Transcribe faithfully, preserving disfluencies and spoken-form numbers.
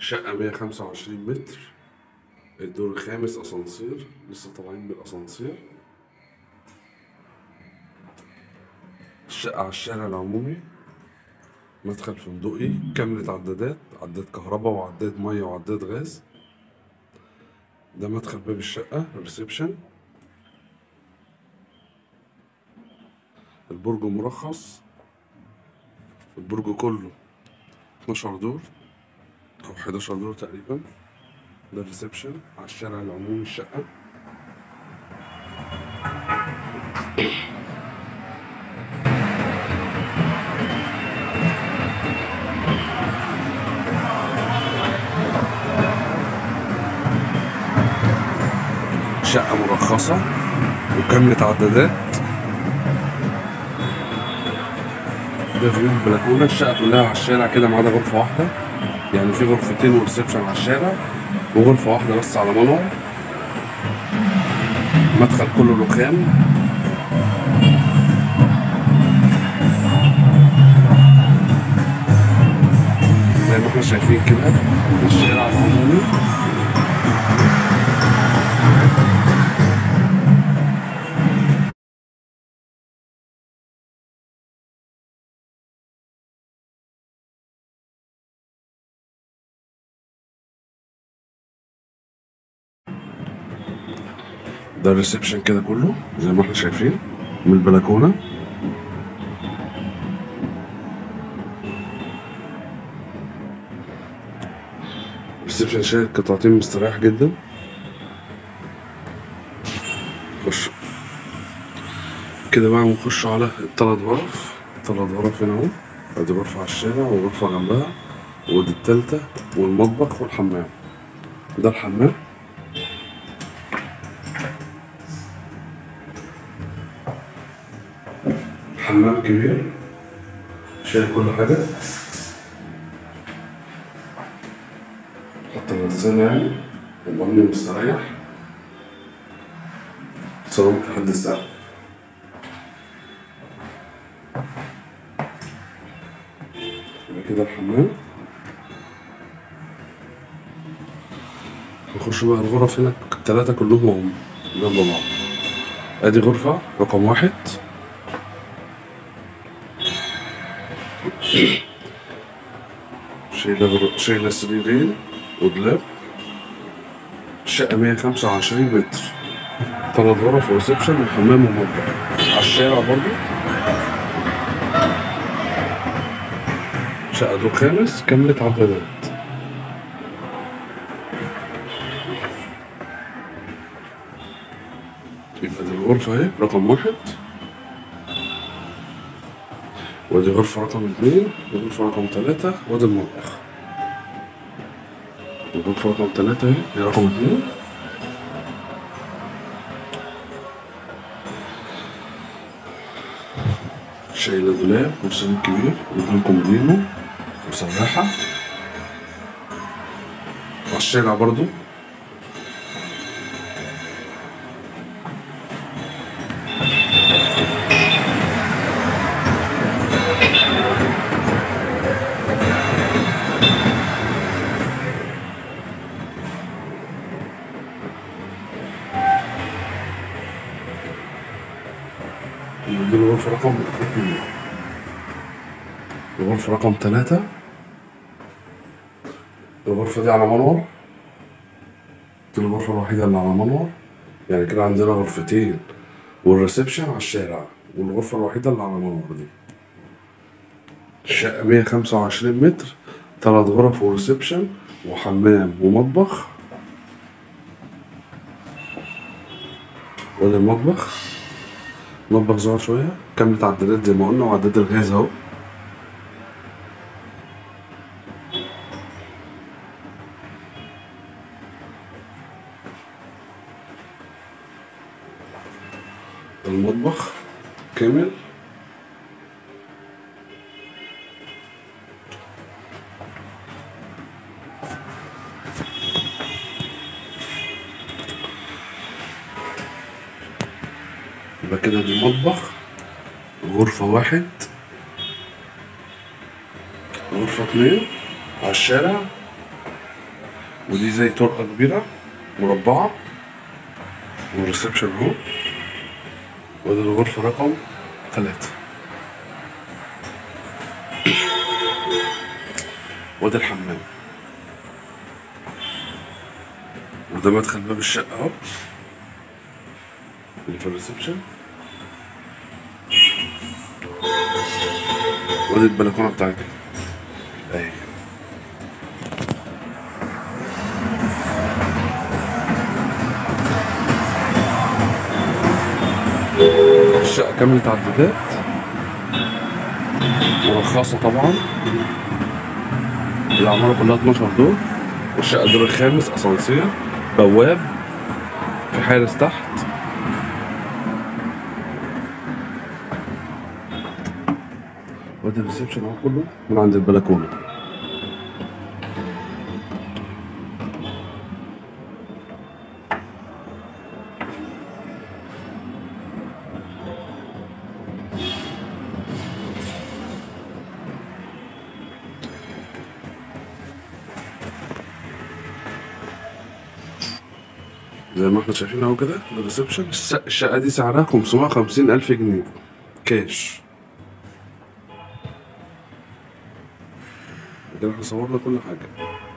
شقة مية خمسة وعشرين متر، الدور الخامس، اسانسير. لسه طالعين بالاسانسير. الشقة على الشارع العمومي، مدخل فندقي، كاملة عدادات، عداد كهرباء وعداد مية وعداد غاز. ده مدخل باب الشقة، الريسبشن. البرج مرخص، البرج كله اتناشر دور او حداشر دور تقريبا. ده الريسبشن على الشارع العمومي. الشقة شقة مرخصة وكاملة عدادات. ده فيو البلكونة، الشقة كلها على الشارع كده ما عدا غرفة واحدة، يعني في غرفتين وريسبشن على الشارع وغرفة واحدة بس على منور. مدخل كله رخام. زي ما احنا شايفين كده الشارع العمومي. ده الريسبشن كده كله زي ما احنا شايفين من البلكونه. الريسبشن شايل قطعتين، مستريح جدا. خش كده بقى ونخش على التلات غرف. التلات غرف هنا اهو، ادي غرفه على الشارع وغرفه جنبها ودي التالته، والمطبخ والحمام. ده الحمام. حمام كبير شايل كل حاجة، حتى الغسالة يعني، وضمني مستريح، صالون لحد السقف. يبقى كده الحمام. نخش بقى الغرف. هنا التلاتة كلهم جنب بعض. ادي غرفة رقم واحد، شايلة شايلة سريرين ودولاب. الشقة مية خمسة وعشرين متر، تلات غرف وريسبشن وحمام ومطبخ على الشارع برضو. شقة دور خامس، كاملة عدادات. يبقى دي الغرفة اهي رقم واحد، ودي غرفة رقم اتنين، وغرفة رقم تلاتة، وادي المطبخ. الغرفة رقم تلاتة اهي، هي رقم اتنين. شايلة دولاب وسرير كبير واتنين كومودينو وسراحة. على الشارع برضو. دي الغرفة رقم اتنين. الغرفة رقم تلاتة، الغرفة دي على منور. دي الغرفة الوحيدة اللي على منور، يعني كده عندنا غرفتين والريسبشن على الشارع، والغرفة الوحيدة اللي على منور دي. الشقة مية خمسة وعشرين متر، تلات غرف وريسبشن وحمام ومطبخ. وادي المطبخ. المطبخ صغير شوية، كاملة عدادات زي ما قلنا، وعداد الغاز اهو. المطبخ كامل. يبقى كده دي مطبخ، غرفة واحد، غرفة اتنين على الشارع، ودي زي طرقة كبيرة مربعة والريسبشن اهو، وده الغرفة رقم ثلاثة، وده الحمام، وده مدخل باب الشقة اهو اللي في الريسبشن، وادي البلكونة بتاعتنا اهي. الشقة كاملة تعديلات ورخاصة طبعا. العمارة كلها اتناشر دور، والشقة الدور الخامس، اسانسير، بواب، في حارس تحت، وادي الريسبشن اهو كله من عند البلكونة. زي ما احنا شايفين اهو كده الريسبشن. الشقة دي سعرها خمسمائة وخمسين ألف جنيه كاش. كده احنا صورنا كل حاجة.